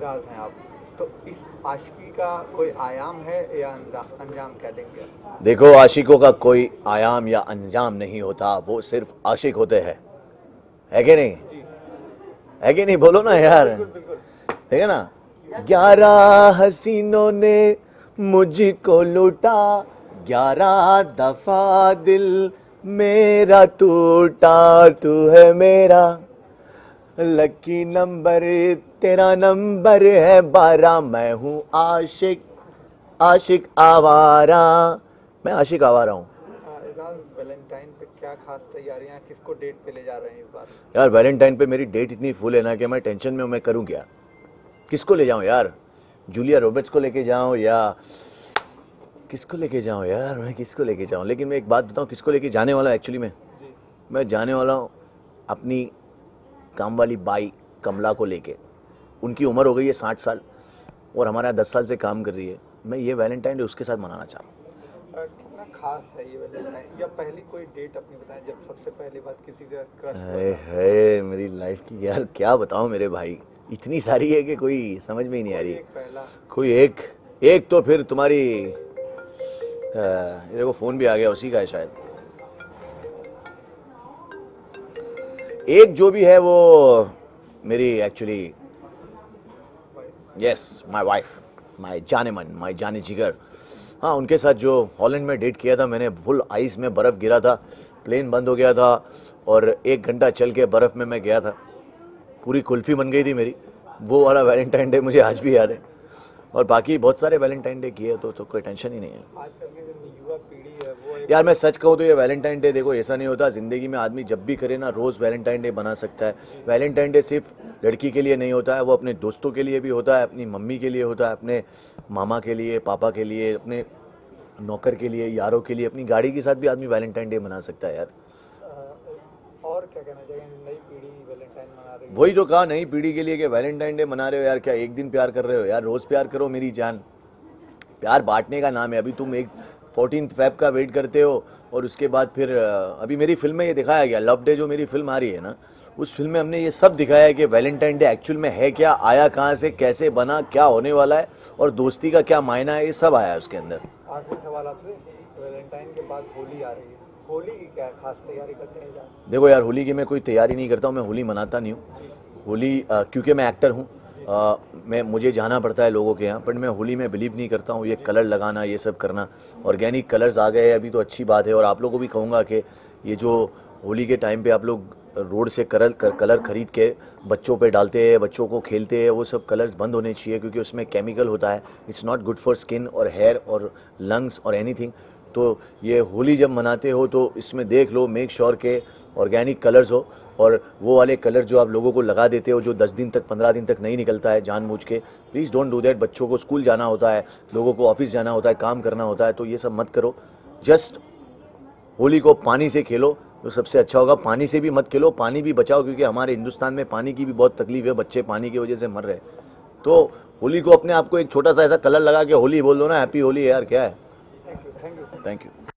अंदाज हैं आप, तो इस आशिकी का कोई आयाम है या अंजाम कह देंगे? देखो, आशिकों का कोई आयाम या अंजाम नहीं होता, वो सिर्फ आशिक होते हैं, है कि नहीं जी। है कि नहीं, बोलो ना यार, ठीक है ना। 11 हसीनों ने मुझको लूटा, 11 दफा दिल मेरा टूटा, तू है मेरा लकी नंबर, तेरा नंबर है 12, मैं हूँ आशिक, आशिक आवारा, मैं आशिक आवारा हूँ। वैलेंटाइन पे क्या खास तैयारियाँ, किसको डेट पे ले जा रहे हैं इस बार? यार वैलेंटाइन पे मेरी डेट इतनी फुल है ना कि मैं टेंशन में हूँ, मैं करूँ क्या, किसको ले जाऊँ यार? जूलिया रॉबर्ट्स को लेके जाऊँ या किसको लेके जाऊँ यार, मैं किसको लेके जाऊँ? लेकिन मैं एक बात बताऊँ, किसको लेके जाने वाला एक्चुअली मैं जाने वाला हूँ अपनी काम वाली बाई कमला को लेके। उनकी उम्र हो गई है 60 साल और हमारे यहाँ 10 साल से काम कर रही है। मैं ये वैलेंटाइन डे उसके साथ मनाना चाह रहा हूँ। कितना खास है ये वैलेंटाइन? या पहली कोई डेट अपनी बताएं जब सबसे पहली बात किसी का क्रश है। मेरी लाइफ की यार क्या बताऊँ मेरे भाई, इतनी सारी है कि कोई समझ में ही नहीं आ रही। कोई एक तो फिर तुम्हारी देखो फ़ोन भी आ गया, उसी का है शायद। एक जो भी है वो मेरी actually, yes, my wife, my जाने मन, माय जाने जिगर। हाँ, उनके साथ जो हॉलैंड में डेट किया था मैंने, फुल आइस में बर्फ़ गिरा था, प्लेन बंद हो गया था और 1 घंटा चल के बर्फ़ में मैं गया था, पूरी कुल्फ़ी बन गई थी मेरी। वो वाला वैलेंटाइन डे मुझे आज भी याद है और बाकी बहुत सारे वैलेंटाइन डे किए, तो कोई टेंशन ही नहीं है। आज युवा पीढ़ी है वो, यार मैं सच कहूँ तो ये वैलेंटाइन डे देखो ऐसा नहीं होता, ज़िंदगी में आदमी जब भी करे ना रोज़ वैलेंटाइन डे बना सकता है। वैलेंटाइन डे सिर्फ लड़की के लिए नहीं होता है, वो अपने दोस्तों के लिए भी होता है, अपनी मम्मी के लिए होता है, अपने मामा के लिए, पापा के लिए, अपने नौकर के लिए, यारों के लिए, अपनी गाड़ी के साथ भी आदमी वैलेंटाइन डे मना सकता है यार। और क्या कहना चाहिए नई पीढ़ी वैलेंटाइन मना रही है? वही तो कहा, नई पीढ़ी के लिए कि वैलेंटाइन डे मना रहे हो यार, क्या एक दिन प्यार कर रहे हो यार, रोज़ प्यार करो मेरी जान। प्यार बांटने का नाम है। अभी तुम 14 फ़रवरी का वेट करते हो और उसके बाद फिर अभी मेरी फिल्म में ये दिखाया गया, लव डे जो मेरी फिल्म आ रही है ना, उस फिल्म में हमने ये सब दिखाया है कि वैलेंटाइन डे एक्चुअल में है क्या, आया कहाँ से, कैसे बना, क्या होने वाला है और दोस्ती का क्या मायना है, ये सब आया है उसके अंदर। आखिरी सवाल आपसे, वैलेंटाइन के बाद होली आ रही है, होली की क्या खास तैयारी करते हैं? देखो यार, होली की मैं कोई तैयारी नहीं करता हूँ, मैं होली मनाता नहीं हूँ। होली क्योंकि मैं एक्टर हूँ, मैं मुझे जाना पड़ता है लोगों के यहाँ, बट मैं होली में बिलीव नहीं करता हूँ। ये कलर लगाना, ये सब करना, ऑर्गेनिक कलर्स आ गए अभी तो अच्छी बात है। और आप लोगों को भी कहूँगा कि ये जो होली के टाइम पे आप लोग रोड से कलर ख़रीद के बच्चों पे डालते हैं, बच्चों को खेलते हैं, वो सब कलर्स बंद होने चाहिए क्योंकि उसमें केमिकल होता है, it's not good for skin और हेयर और लंग्स और एनीथिंग। तो ये होली जब मनाते हो तो इसमें देख लो, मेक श्योर के ऑर्गेनिक कलर्स हो और वो वाले कलर जो आप लोगों को लगा देते हो जो 10 दिन तक 15 दिन तक नहीं निकलता है जानबूझ के, प्लीज़ डोंट डू दैट। बच्चों को स्कूल जाना होता है, लोगों को ऑफिस जाना होता है, काम करना होता है, तो ये सब मत करो। जस्ट होली को पानी से खेलो तो सबसे अच्छा होगा। पानी से भी मत खेलो, पानी भी बचाओ क्योंकि हमारे हिंदुस्तान में पानी की भी बहुत तकलीफ है, बच्चे पानी की वजह से मर रहे। तो होली को अपने आप को एक छोटा सा ऐसा कलर लगा के होली बोल दो ना, हैप्पी होली यार, क्या है। Thank you.